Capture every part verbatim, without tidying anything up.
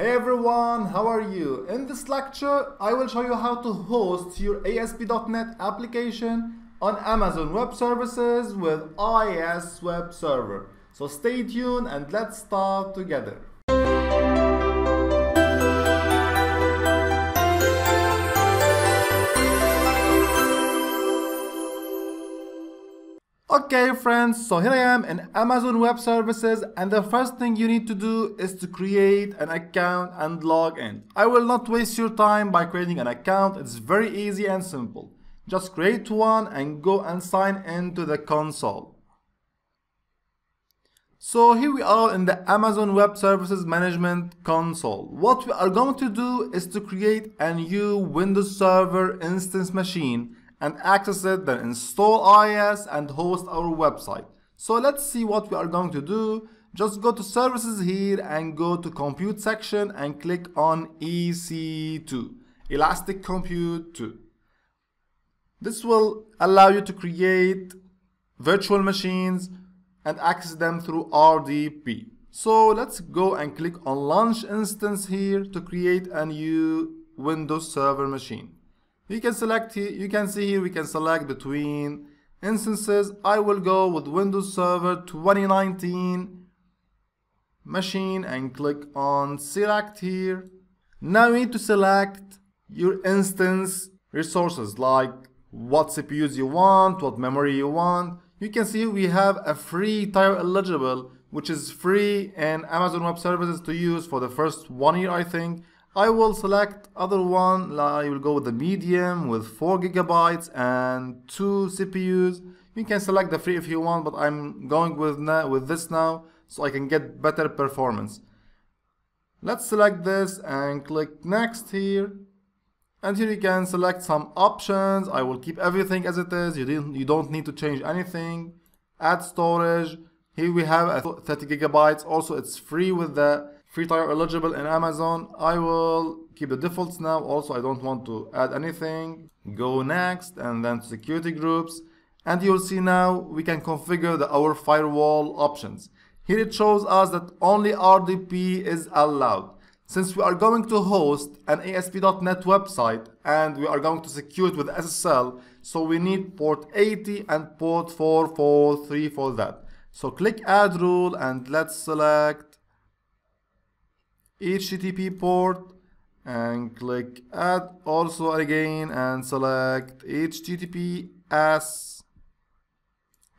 Hey everyone, how are you? In this lecture, I will show you how to host your A S P dot net application on Amazon Web Services with I I S Web Server. So stay tuned and let's start together. Okay friends, so here I am in Amazon Web Services, and the first thing you need to do is to create an account and log in. I will not waste your time by creating an account. It's very easy and simple. Just create one and go and sign into the console. So here we are in the Amazon Web Services Management console. What we are going to do is to create a new Windows Server instance machine and access it, then install I I S and host our website. So let's see what we are going to do. Just go to services here and go to compute section and click on E C two, Elastic Compute two. This will allow you to create virtual machines and access them through R D P. So let's go and click on launch instance here to create a new Windows Server machine. You can select here, you can see here we can select between instances. I will go with Windows Server twenty nineteen machine and click on select here. Now you need to select your instance resources, like what C P Us you want, what memory you want. You can see we have a free tier eligible, which is free in Amazon Web Services to use for the first one year, I think. I will select other one. I will go with the medium with four gigabytes and two C P Us. You can select the free if you want, but I'm going with, with this now so I can get better performance. Let's select this and click next here. And here you can select some options. I will keep everything as it is. You, didn't, you don't need to change anything. Add storage. Here we have a thirty gigabytes. Also, it's free with the free tier eligible in Amazon. I will keep the defaults now. Also, I don't want to add anything. Go next and then security groups. And you'll see now we can configure the, our firewall options. Here it shows us that only R D P is allowed. Since we are going to host an A S P dot net website and we are going to secure it with S S L, so we need port eighty and port four four three for that. So click add rule and let's select H T T P port and click add also again and select H T T P S,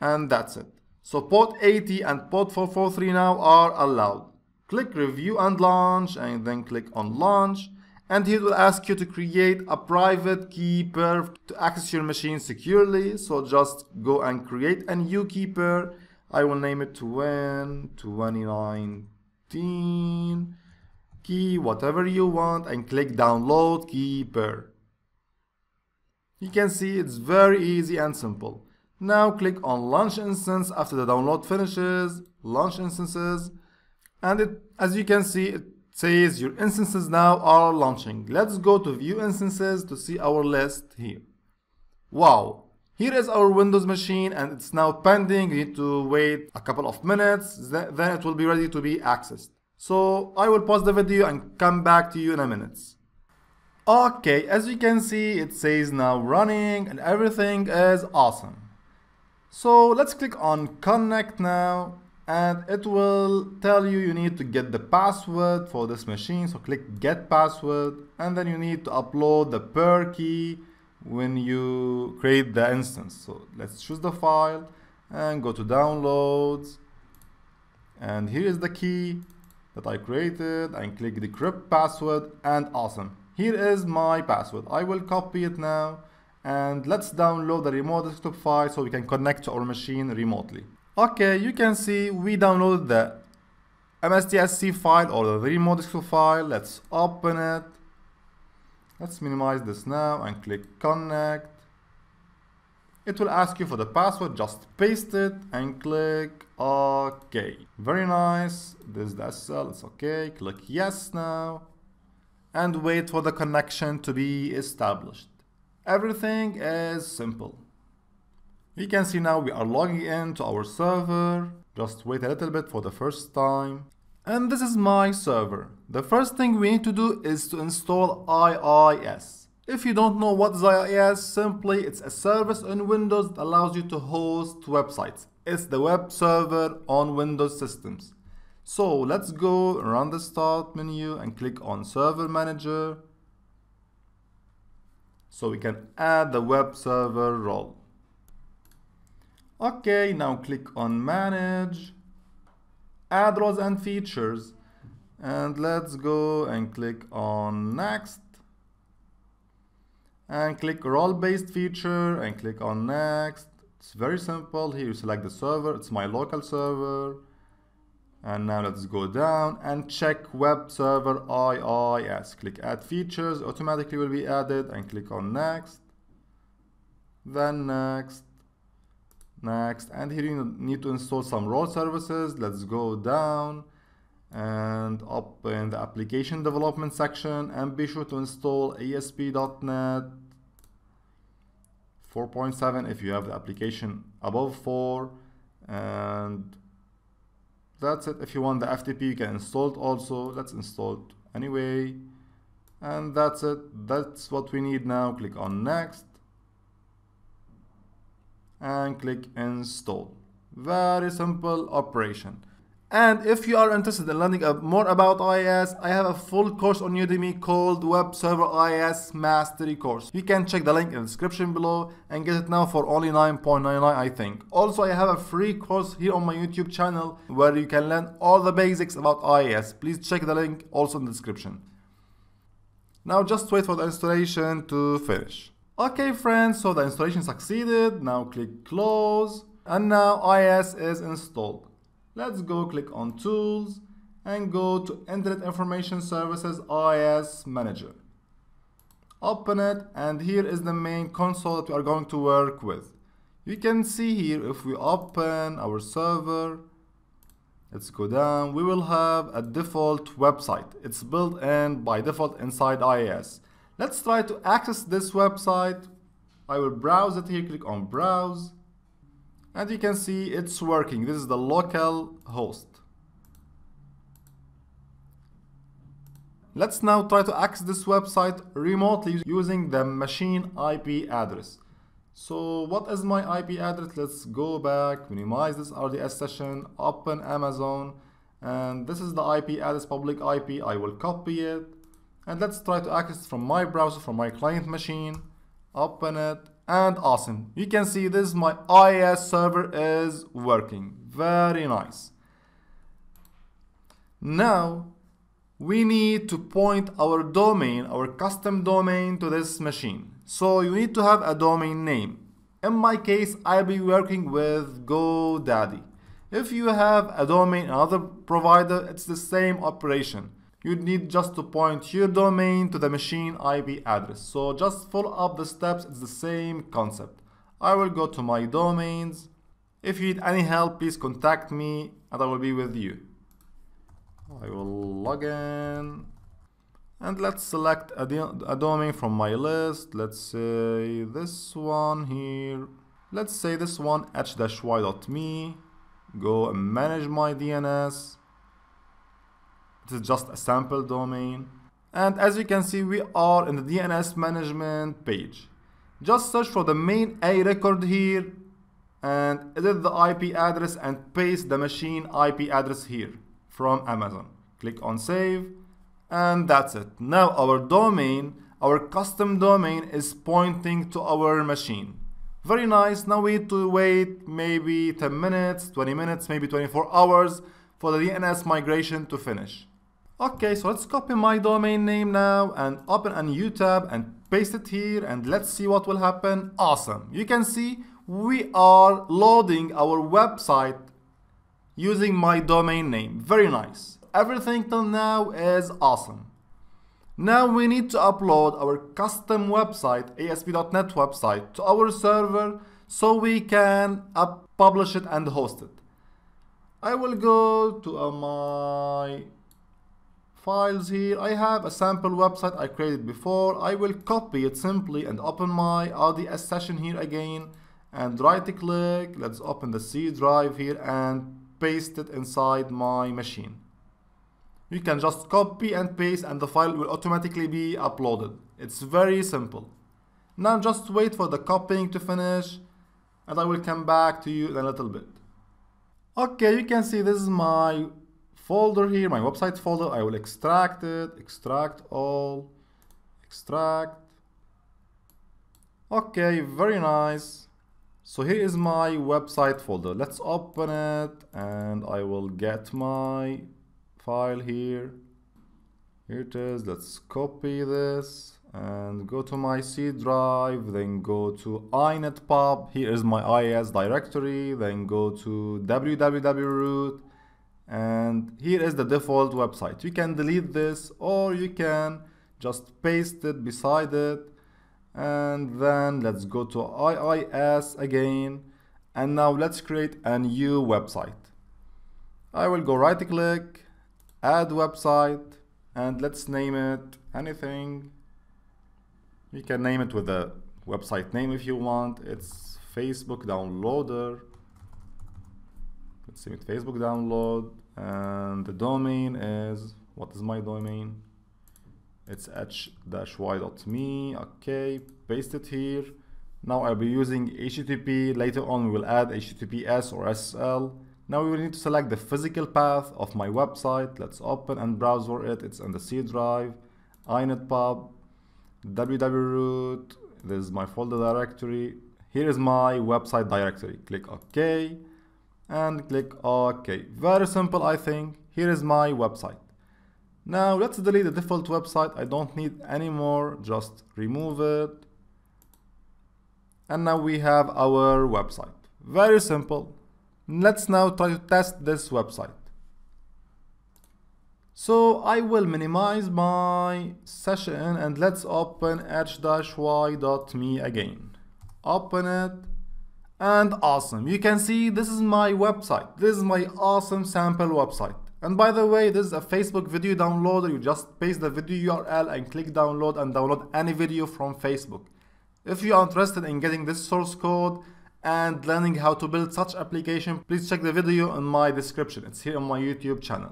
and that's it. So port eighty and port four four three now are allowed. Click review and launch and then click on launch, and it will ask you to create a private key pair to access your machine securely. So just go and create a new key pair. I will name it twenty nineteen key, whatever you want, and click download key pair. You can see it's very easy and simple. Now click on launch instance after the download finishes, launch instances, and it, as you can see, it says your instances now are launching. Let's go to view instances to see our list here. Wow, here is our Windows machine and it's now pending. You need to wait a couple of minutes, then it will be ready to be accessed. So I will pause the video and come back to you in a minute. Okay, as you can see, it says now running and everything is awesome. So let's click on connect now, and it will tell you you need to get the password for this machine. So click get password, and then you need to upload the pair key when you create the instance. So let's choose the file and go to downloads, and here is the key that I created, and click decrypt password, and awesome. Here is my password. I will copy it now, and let's download the remote desktop file so we can connect to our machine remotely. Okay, you can see we downloaded the M S T S C file or the remote desktop file. Let's open it. Let's minimize this now and click connect. It will ask you for the password. Just paste it and click OK. Very nice. This is the S S L. It's OK. Click yes now. And wait for the connection to be established. Everything is simple. You can see now we are logging in to our server. Just wait a little bit for the first time. And this is my server. The first thing we need to do is to install I I S. If you don't know what is I I S, simply it's a service on Windows that allows you to host websites. It's the web server on Windows systems. So let's go around the Start menu and click on Server Manager. So we can add the web server role. Okay, now click on Manage, Add Roles and Features, and let's go and click on Next, and click Role-Based Feature, and click on Next. It's very simple. Here you select the server, it's my local server, and now let's go down and check Web Server I I S. Click Add Features, automatically will be added, and click on Next, then Next, Next, and here you need to install some raw services. Let's go down and up in the application development section, and be sure to install A S P dot net four point seven if you have the application above four, and that's it. If you want the F T P, you can install it also. Let's install it anyway. And that's it. That's what we need now. Click on Next. And click Install. Very simple operation. And if you are interested in learning more about I I S, I have a full course on Udemy called Web Server I I S Mastery Course. You can check the link in the description below and get it now for only nine ninety-nine, I think. Also, I have a free course here on my YouTube channel where you can learn all the basics about I I S. Please check the link also in the description. Now just wait for the installation to finish. Okay friends, so the installation succeeded. Now click Close, and now I I S is installed. Let's go click on Tools and go to Internet Information Services I I S Manager. Open it, and here is the main console that we are going to work with. You can see here, if we open our server, let's go down, we will have a default website. It's built in by default inside I I S. Let's try to access this website. I will browse it here, click on Browse. And you can see it's working. This is the local host. Let's now try to access this website remotely using the machine I P address. So what is my I P address? Let's go back, minimize this R D S session, open Amazon, and this is the I P address, public I P. I will copy it, and let's try to access from my browser, from my client machine. Open it. And awesome, you can see this, my I I S server is working. Very nice. Now we need to point our domain, our custom domain, to this machine. So you need to have a domain name. In my case, I'll be working with GoDaddy. If you have a domain in another provider, it's the same operation. You need just to point your domain to the machine I P address. So just follow up the steps, it's the same concept. I will go to my domains. If you need any help, please contact me and I will be with you. I will log in. And let's select a, a domain from my list. Let's say this one here. Let's say this one, h dash y dot me. Go and manage my D N S. It's just a sample domain, and as you can see, we are in the D N S management page. Just search for the main A record here and edit the I P address and paste the machine I P address here from Amazon. Click on Save, and that's it. Now our domain, our custom domain, is pointing to our machine. Very nice. Now we need to wait maybe ten minutes, twenty minutes, maybe twenty-four hours for the D N S migration to finish. Okay, so let's copy my domain name now and open a new tab and paste it here, and let's see what will happen. Awesome, you can see we are loading our website using my domain name. Very nice. Everything till now is awesome. Now we need to upload our custom website, A S P dot net website, to our server so we can up publish it and host it. I will go to uh, my files here. I have a sample website I created before. I will copy it simply and open my R D S session here again and right click. Let's open the C drive here and paste it inside my machine. You can just copy and paste and the file will automatically be uploaded. It's very simple. Now just wait for the copying to finish and I will come back to you in a little bit. Okay, you can see this is my folder here, my website folder. I will extract it, extract all, extract. Okay, very nice. So here is my website folder. Let's open it and I will get my file here. Here it is. Let's copy this and go to my C drive, then go to inetpub. Here is my I I S directory, then go to www root, and here is the default website. You can delete this or you can just paste it beside it. And then let's go to I I S again, and now let's create a new website. I will go right click, add website, and let's name it anything. You can name it with a website name if you want. It's Facebook downloader. Let's name it Facebook download, and the domain is, what is my domain? It's h dash y dot me. Okay, paste it here. Now I'll be using H T T P. Later on we will add H T T P S or S S L. Now we will need to select the physical path of my website. Let's open and browse for it. It's on the C drive, inetpub, www root. This is my folder directory. Here is my website directory. Click OK and click OK. Very simple, I think. Here is my website. Now let's delete the default website. I don't need any more, just remove it. And now we have our website. Very simple. Let's now try to test this website. So I will minimize my session and let's open h dash y dot me again. Open it. And awesome. You can see this is my website. This is my awesome sample website. And by the way, this is a Facebook video downloader. You just paste the video U R L and click download and download any video from Facebook. If you are interested in getting this source code and learning how to build such application, please check the video in my description. It's here on my YouTube channel.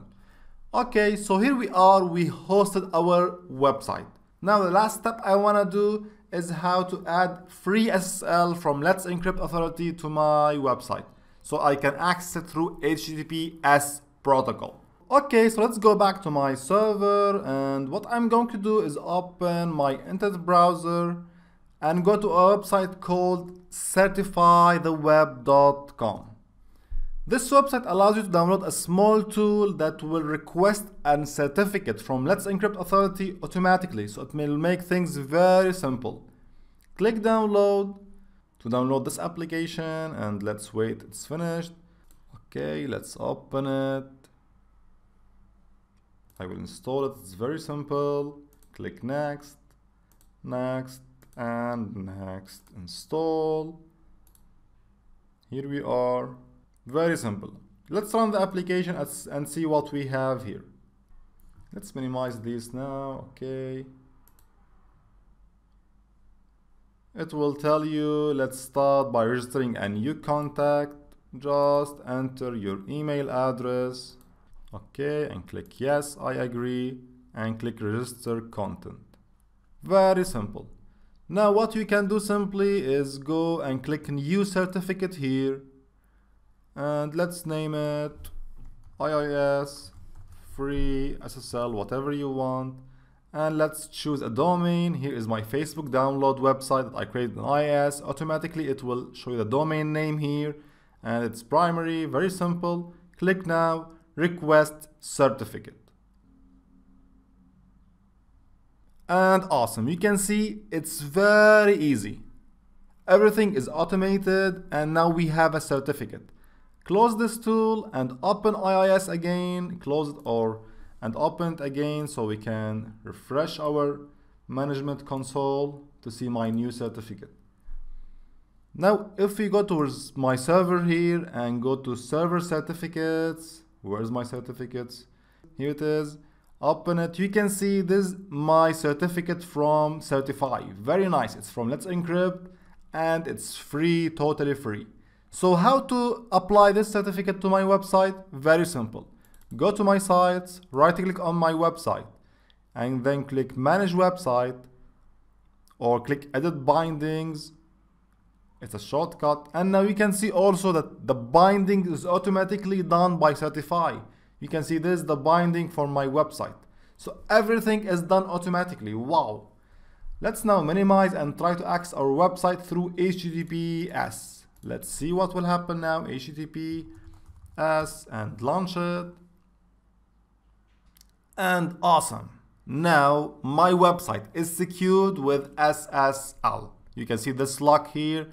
Okay, so here we are. We hosted our website. Now the last step I want to do is how to add free S S L from Let's Encrypt Authority to my website, so I can access it through H T T P S protocol. Okay, so let's go back to my server, and what I'm going to do is open my internet browser and go to a website called certify the web dot com. This website allows you to download a small tool that will request a certificate from Let's Encrypt Authority automatically, so it will make things very simple. Click download to download this application, and let's wait, it's finished. Okay, let's open it. I will install it. It's very simple. Click next, next, and next. Install. Here we are. Very simple. Let's run the application and see what we have here. Let's minimize these now. Okay. It will tell you, let's start by registering a new contact. Just enter your email address, okay, and click yes, I agree, and click register content. Very simple. Now what you can do simply is go and click new certificate here, and let's name it I I S, free, S S L, whatever you want, and let's choose a domain. Here is my Facebook download website that I created in I I S. Automatically it will show you the domain name here, and it's primary, very simple. Click now, request certificate. And awesome, you can see it's very easy. Everything is automated and now we have a certificate. Close this tool and open I I S again, close it or and open it again so we can refresh our management console to see my new certificate. Now, if we go towards my server here and go to server certificates, where's my certificates? Here it is. Open it. You can see this is my certificate from Certify. Very nice. It's from Let's Encrypt and it's free, totally free. So how to apply this certificate to my website? Very simple. Go to my sites, right click on my website, and then click manage website or click edit bindings. It's a shortcut, and now you can see also that the binding is automatically done by Certify. You can see this, the binding for my website. So everything is done automatically. Wow. Let's now minimize and try to access our website through H T T P S. Let's see what will happen now. H T T P S and launch it. And awesome. Now my website is secured with S S L. You can see this lock here.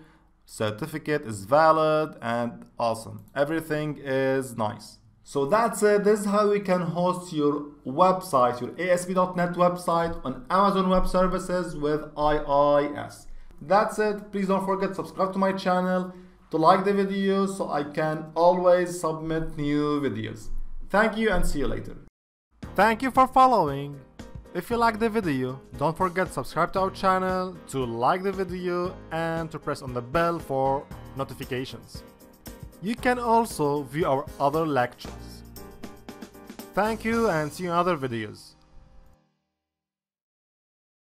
Certificate is valid and awesome. Everything is nice. So that's it. This is how we can host your website, your A S P dot net website on Amazon Web Services with I I S. That's it. Please don't forget to subscribe to my channel, to like the video so I can always submit new videos. Thank you and see you later. Thank you for following. If you like the video, don't forget to subscribe to our channel, to like the video and to press on the bell for notifications. You can also view our other lectures. Thank you and see you in other videos.